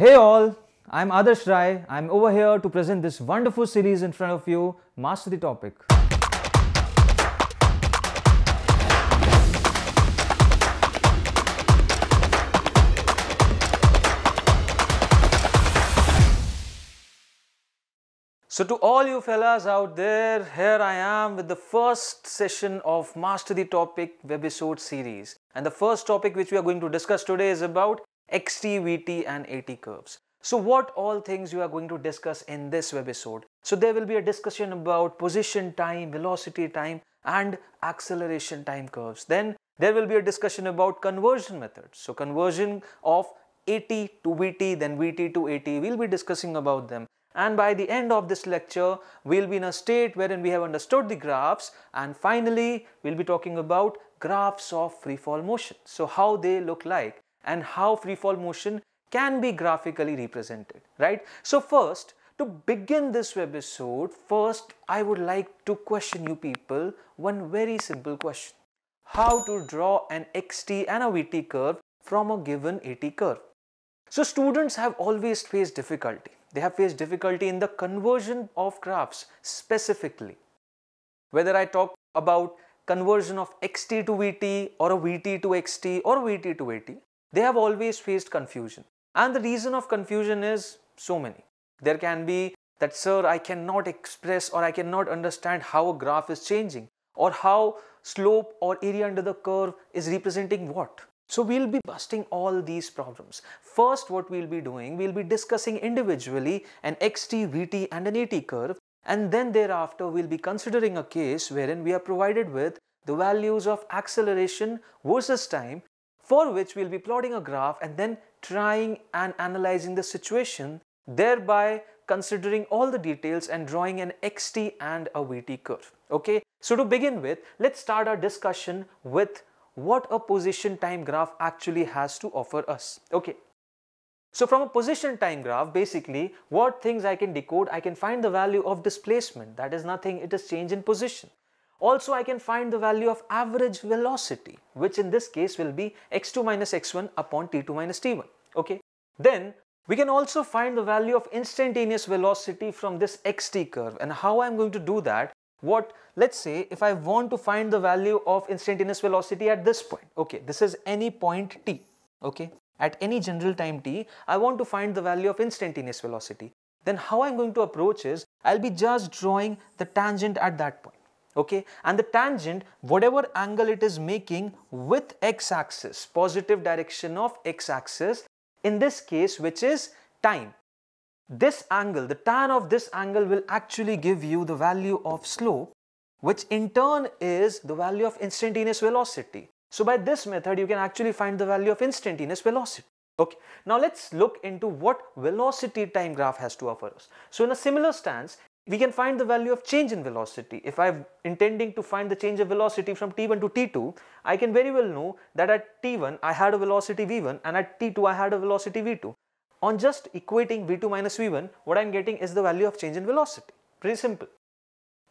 Hey all, I'm Adarsh Rai. I'm over here to present this wonderful series in front of you, Master the Topic. So to all you fellas out there, here I am with the first session of Master the Topic webisode series. And the first topic which we are going to discuss today is about XT, VT and AT curves. So what all things you are going to discuss in this webisode? So there will be a discussion about position time, velocity time and acceleration time curves. Then there will be a discussion about conversion methods. So conversion of AT to VT, then VT to AT, we'll be discussing about them. And by the end of this lecture, we'll be in a state wherein we have understood the graphs, and finally we'll be talking about graphs of freefall motion. So how they look like, and how freefall motion can be graphically represented, right? So first, to begin this webisode, I would like to question you people one very simple question. How to draw an XT and a VT curve from a given AT curve? So students have always faced difficulty. They have faced difficulty in the conversion of graphs specifically. Whether I talk about conversion of XT to VT or a VT to XT or VT to AT, they have always faced confusion. And the reason of confusion is so many. There can be that, sir, I cannot express or I cannot understand how a graph is changing or how slope or area under the curve is representing what. So we'll be busting all these problems. First, what we'll be doing, we'll be discussing individually an XT, VT and an AT curve, and then thereafter we'll be considering a case wherein we are provided with the values of acceleration versus time, for which we'll be plotting a graph and then trying and analyzing the situation, thereby considering all the details and drawing an XT and a VT curve. Okay, so to begin with, let's start our discussion with what a position time graph actually has to offer us. Okay, so from a position time graph, basically what things I can decode, I can find the value of displacement, that is nothing, it is change in position. Also I can find the value of average velocity, which in this case will be x2 minus x1 upon t2 minus t1. Okay, then we can also find the value of instantaneous velocity from this xt curve. And how I'm going to do that? Let's say if I want to find the value of instantaneous velocity at this point, okay, this is any point t, okay, at any general time t, I want to find the value of instantaneous velocity. Then how I'm going to approach is, I'll be just drawing the tangent at that point, okay, and the tangent, whatever angle it is making with x-axis, positive direction of x-axis, in this case, which is time. This angle, the tan of this angle will actually give you the value of slope, which in turn is the value of instantaneous velocity. So by this method, you can actually find the value of instantaneous velocity. Okay, now let's look into what velocity time graph has to offer us. So in a similar stance, we can find the value of change in velocity. If I'm intending to find the change of velocity from t1 to t2, I can very well know that at t1 I had a velocity v1 and at t2 I had a velocity v2. On just equating V2 minus V1, what I'm getting is the value of change in velocity. Pretty simple.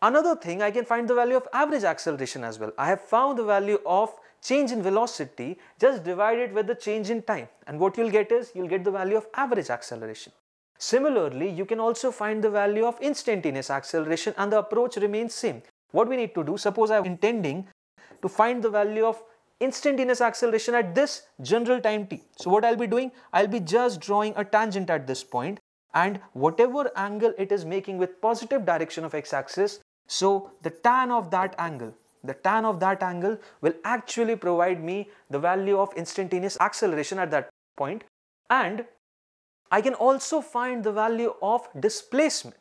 Another thing, I can find the value of average acceleration as well. I have found the value of change in velocity, just divide it with the change in time. And what you'll get is, you'll get the value of average acceleration. Similarly, you can also find the value of instantaneous acceleration and the approach remains same. What we need to do, suppose I'm intending to find the value of instantaneous acceleration at this general time t. So what I'll be doing, I'll be just drawing a tangent at this point, and whatever angle it is making with positive direction of x-axis, so the tan of that angle will actually provide me the value of instantaneous acceleration at that point. And I can also find the value of displacement.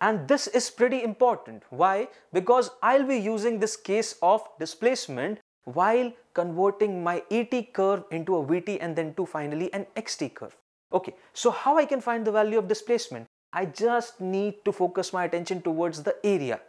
And this is pretty important. Why? Because I'll be using this case of displacement while converting my AT curve into a VT and then to finally an XT curve. Okay, so how I can find the value of displacement? I just need to focus my attention towards the area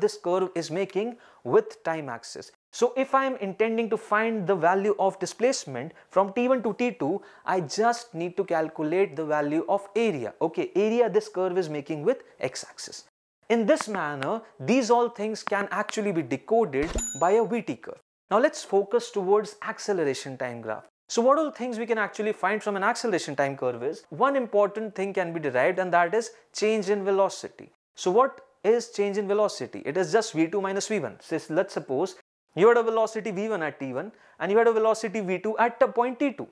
this curve is making with time axis. So if I am intending to find the value of displacement from T1 to T2, I just need to calculate the value of area. Okay, area this curve is making with x axis. In this manner, these all things can actually be decoded by a VT curve. Now let's focus towards acceleration time graph. So what all things we can actually find from an acceleration time curve is, one important thing can be derived, and that is change in velocity. So what is change in velocity? It is just v2 minus v1. So let's suppose you had a velocity v1 at t1 and you had a velocity v2 at the point t2.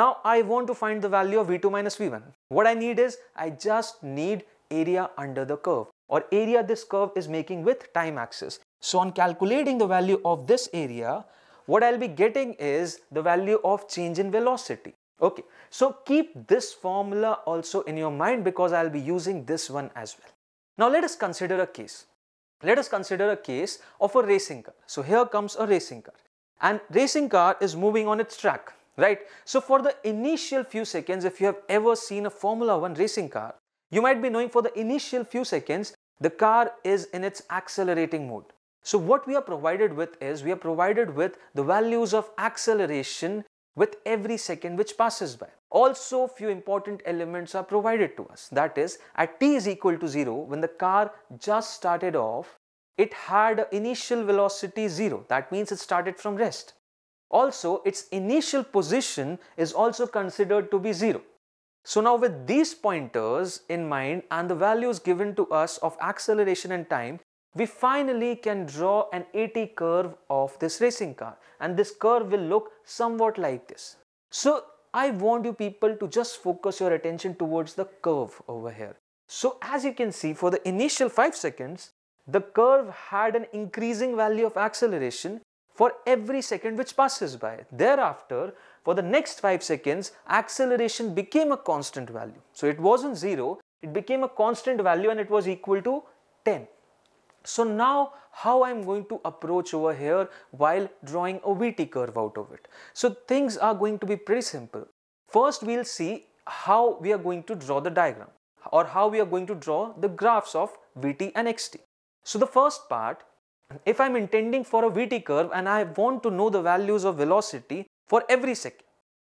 Now I want to find the value of v2 minus v1. What I need is, I just need area under the curve, or area this curve is making with time axis. So on calculating the value of this area, what I'll be getting is the value of change in velocity. Okay, so keep this formula also in your mind, because I'll be using this one as well. Now let us consider a case. Let us consider a case of a racing car. So here comes a racing car, and racing car is moving on its track, right? So for the initial few seconds, if you have ever seen a Formula 1 racing car, you might be knowing for the initial few seconds, the car is in its accelerating mode. So what we are provided with is, we are provided with the values of acceleration with every second which passes by. Also, few important elements are provided to us. That is, at t is equal to 0, when the car just started off, it had initial velocity 0. That means it started from rest. Also, its initial position is also considered to be 0. So now with these pointers in mind and the values given to us of acceleration and time, we finally can draw an AT curve of this racing car, and this curve will look somewhat like this. So I want you people to just focus your attention towards the curve over here. So as you can see, for the initial 5 seconds, the curve had an increasing value of acceleration for every second which passes by. Thereafter, for the next 5 seconds, acceleration became a constant value. So it wasn't 0, it became a constant value, and it was equal to 10. So now how I'm going to approach over here while drawing a VT curve out of it. So things are going to be pretty simple. First, we'll see how we are going to draw the diagram, or how we are going to draw the graphs of VT and XT. So the first part, if I'm intending for a VT curve and I want to know the values of velocity for every second,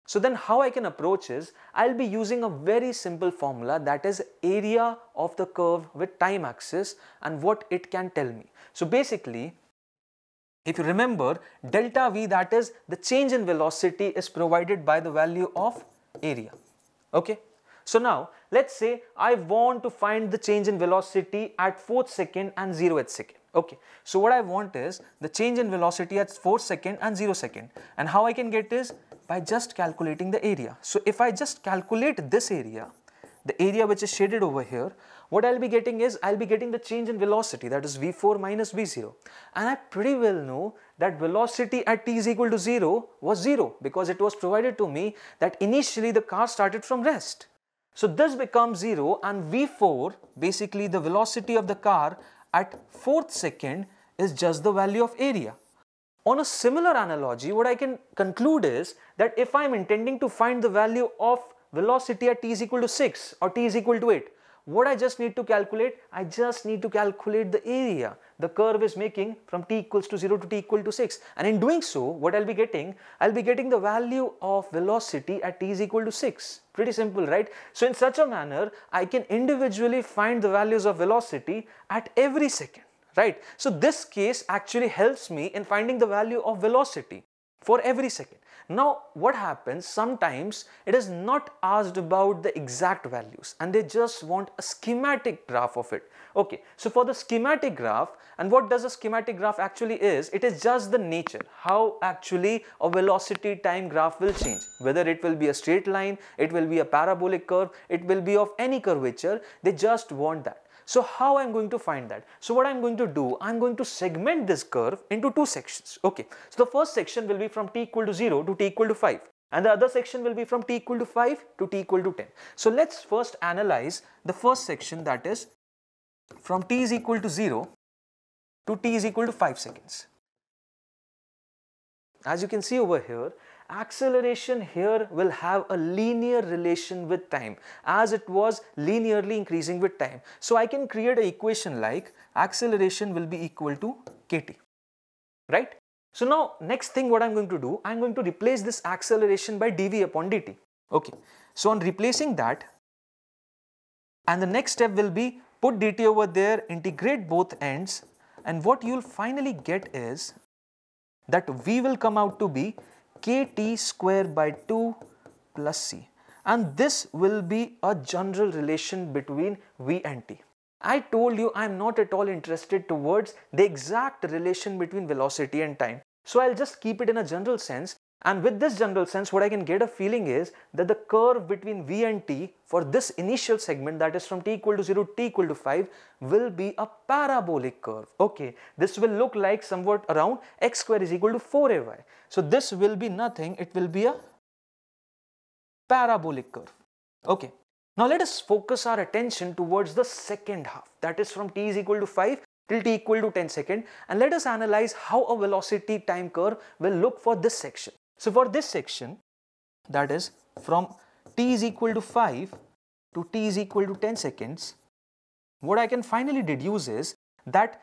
so then how I can approach is, I'll be using a very simple formula, that is area of the curve with time axis and what it can tell me. So basically, if you remember, delta V, that is the change in velocity, is provided by the value of area. Okay. So now let's say I want to find the change in velocity at 4th second and 0th second. Okay, so what I want is the change in velocity at 4th second and 0th second. And how I can get is by just calculating the area. So if I just calculate this area, the area which is shaded over here, what I'll be getting is, I'll be getting the change in velocity, that is V4 minus V0. And I pretty well know that velocity at t is equal to 0 was 0, because it was provided to me that initially the car started from rest. So this becomes 0, and V4, basically the velocity of the car at 4th second, is just the value of area. On a similar analogy, what I can conclude is that if I am intending to find the value of velocity at t is equal to 6 or t is equal to 8, what I just need to calculate? I just need to calculate the area the curve is making from t equals to 0 to t equal to 6. And in doing so, what I'll be getting? I'll be getting the value of velocity at t is equal to 6. Pretty simple, right? So in such a manner, I can individually find the values of velocity at every second, right? So this case actually helps me in finding the value of velocity for every second. Now what happens, sometimes it is not asked about the exact values and they just want a schematic graph of it. Okay, so for the schematic graph, and what does a schematic graph actually is, it is just the nature, how actually a velocity time graph will change, whether it will be a straight line, it will be a parabolic curve, it will be of any curvature, they just want that. So how I'm going to find that? So what I'm going to do, I'm going to segment this curve into 2 sections. Okay. So the first section will be from t equal to 0 to t equal to 5. And the other section will be from t equal to 5 to t equal to 10. So let's first analyze the first section, that is from t is equal to 0 to t is equal to 5 seconds. As you can see over here, acceleration here will have a linear relation with time, as it was linearly increasing with time. So I can create an equation like acceleration will be equal to kT, right? So now next thing what I'm going to do, I'm going to replace this acceleration by dv upon dt. Okay, so on replacing that, and the next step will be put dt over there, integrate both ends, and what you'll finally get is that v will come out to be kt square by 2 plus c, and this will be a general relation between v and t. I told you I am not at all interested towards the exact relation between velocity and time. So I'll just keep it in a general sense, and with this general sense what I can get a feeling is that the curve between v and t for this initial segment, that is from t equal to 0 to t equal to 5, will be a parabolic curve. Okay, this will look like somewhat around x square is equal to 4ay. So this will be nothing, it will be a parabolic curve. Okay. Now let us focus our attention towards the second half, that is from t is equal to 5 till t equal to 10 seconds, and let us analyze how a velocity time curve will look for this section. So for this section, that is from t is equal to 5 to t is equal to 10 seconds, what I can finally deduce is that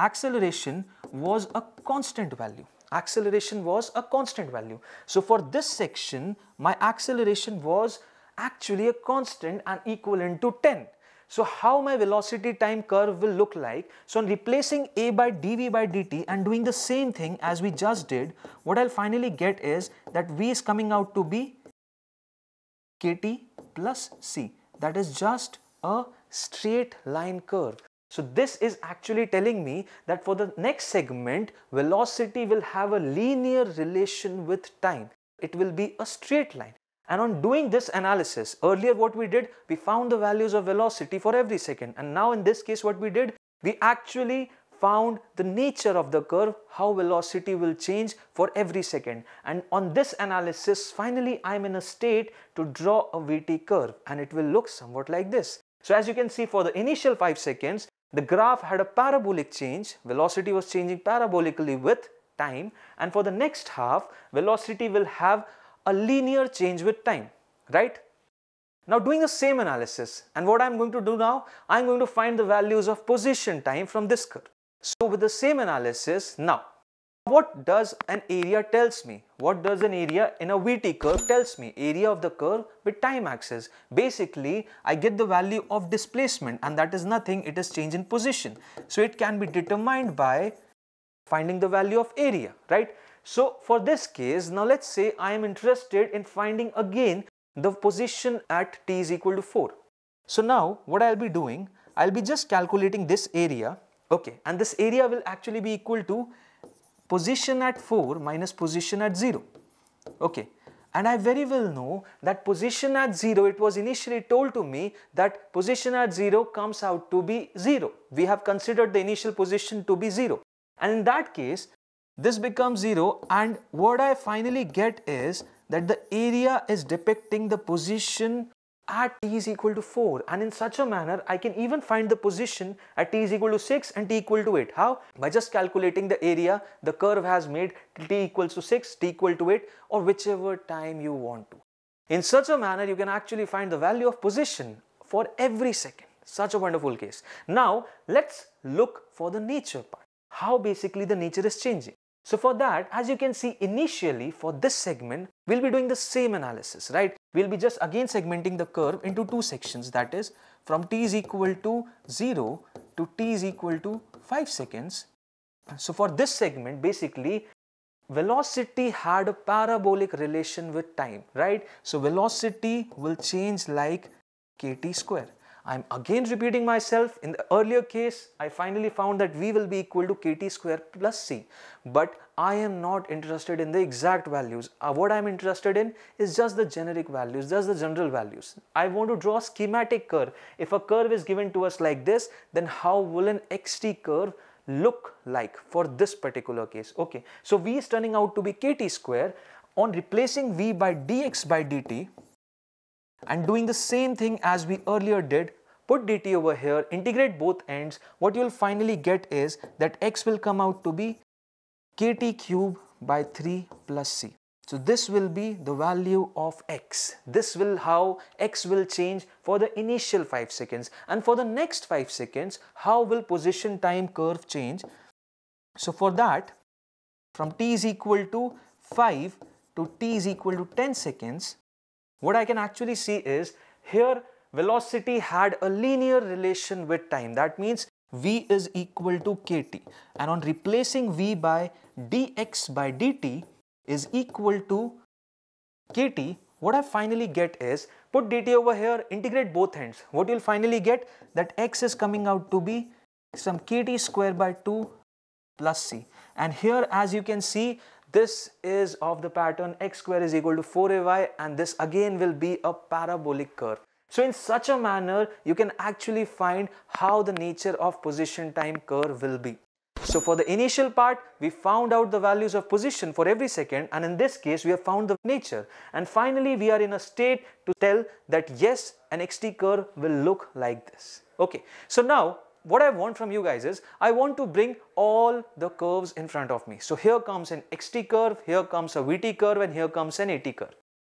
acceleration was a constant value. Acceleration was a constant value. So for this section, my acceleration was actually a constant and equivalent to 10. So how my velocity time curve will look like? So on replacing a by dv by dt and doing the same thing as we just did, what I'll finally get is that v is coming out to be kt plus c. That is just a straight line curve. So this is actually telling me that for the next segment, velocity will have a linear relation with time. It will be a straight line. And on doing this analysis, earlier what we did, we found the values of velocity for every second, and now in this case what we did, we actually found the nature of the curve, how velocity will change for every second, and on this analysis finally I am in a state to draw a VT curve, and it will look somewhat like this. So as you can see, for the initial 5 seconds the graph had a parabolic change, velocity was changing parabolically with time, and for the next half velocity will have a linear change with time, right? Now doing the same analysis, and what I am going to do now, I am going to find the values of position time from this curve. So with the same analysis now, what does an area tells me? What does an area in a VT curve tells me? Area of the curve with time axis. Basically, I get the value of displacement, and that is nothing, it is change in position. So it can be determined by finding the value of area, right? So for this case, now let's say I am interested in finding again the position at t is equal to 4. So now what I'll be doing, I'll be just calculating this area, okay, and this area will actually be equal to position at 4 minus position at 0, okay. And I very well know that position at 0, it was initially told to me that position at 0 comes out to be 0. We have considered the initial position to be 0, and in that case, this becomes 0, and what I finally get is that the area is depicting the position at t is equal to 4, and in such a manner I can even find the position at t is equal to 6 and t equal to 8. How? By just calculating the area the curve has made till t equals to 6, t equal to 8, or whichever time you want to. In such a manner you can actually find the value of position for every second. Such a wonderful case. Now let's look for the nature part, how basically the nature is changing. So for that, as you can see, initially for this segment, we'll be doing the same analysis, right? We'll be just again segmenting the curve into two sections, that is from t is equal to 0 to t is equal to 5 seconds. So for this segment, basically, velocity had a parabolic relation with time, right? So velocity will change like kt square. I'm again repeating myself. In the earlier case, I finally found that v will be equal to kt square plus c. But I am not interested in the exact values. What I'm interested in is just the generic values, just the general values. I want to draw a schematic curve. If a curve is given to us like this, then how will an xt curve look like for this particular case? Okay, so v is turning out to be kt square. On replacing v by dx by dt, and doing the same thing as we earlier did, put dt over here, integrate both ends, what you will finally get is that x will come out to be kt cube by 3 plus c. So this will be the value of x. This will how x will change for the initial 5 seconds, and for the next 5 seconds how will position time curve change. So for that, from t is equal to 5 to t is equal to 10 seconds, what I can actually see is here velocity had a linear relation with time. That means v is equal to kt, and on replacing v by dx by dt, is equal to kt, what I finally get is, put dt over here, integrate both ends. What you'll finally get, that x is coming out to be some kt square by 2 plus c. And here, as you can see, this is of the pattern x square is equal to 4ay, and this again will be a parabolic curve. So in such a manner, you can actually find how the nature of position time curve will be. So for the initial part, we found out the values of position for every second, and in this case, we have found the nature. And finally, we are in a state to tell that yes, an xt curve will look like this. Okay, so now what I want from you guys is, I want to bring all the curves in front of me. So here comes an xt curve, here comes a vt curve, and here comes an at curve.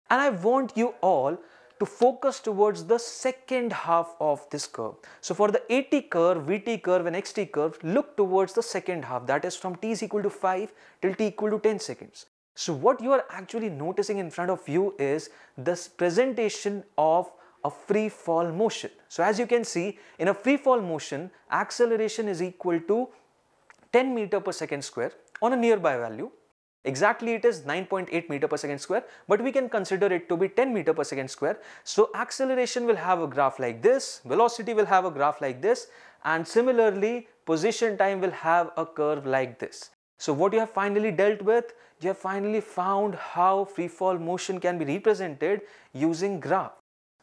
And I want you all to focus towards the second half of this curve. So for the AT curve, VT curve and XT curve, look towards the second half, that is from t is equal to 5 till t equal to 10 seconds. So what you are actually noticing in front of you is this presentation of a free fall motion. So as you can see, in a free fall motion, acceleration is equal to 10 meter per second square on a nearby value. Exactly, it is 9.8 meter per second square, but we can consider it to be 10 meter per second square. So acceleration will have a graph like this, velocity will have a graph like this, and similarly position time will have a curve like this. So what you have finally dealt with, you have finally found how free fall motion can be represented using graph,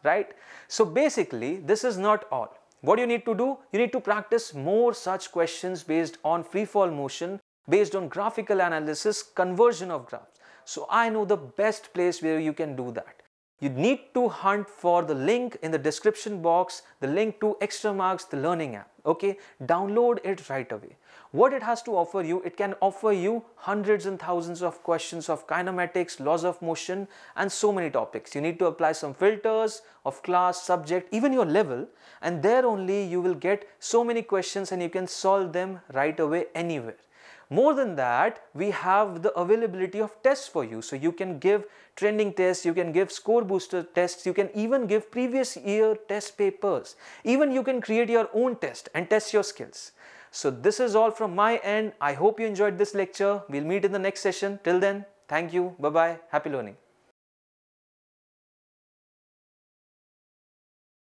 right? So basically this is not all. What you need to do, you need to practice more such questions based on free fall motion, based on graphical analysis, conversion of graphs. So I know the best place where you can do that. You need to hunt for the link in the description box, the link to Extramarks, the learning app, okay? Download it right away. What it has to offer you, it can offer you hundreds and thousands of questions of kinematics, laws of motion, and so many topics. You need to apply some filters of class, subject, even your level, and there only you will get so many questions and you can solve them right away anywhere. More than that, we have the availability of tests for you. So you can give trending tests, you can give score booster tests, you can even give previous year test papers. Even you can create your own test and test your skills. So this is all from my end. I hope you enjoyed this lecture. We'll meet in the next session. Till then, thank you. Bye-bye. Happy learning.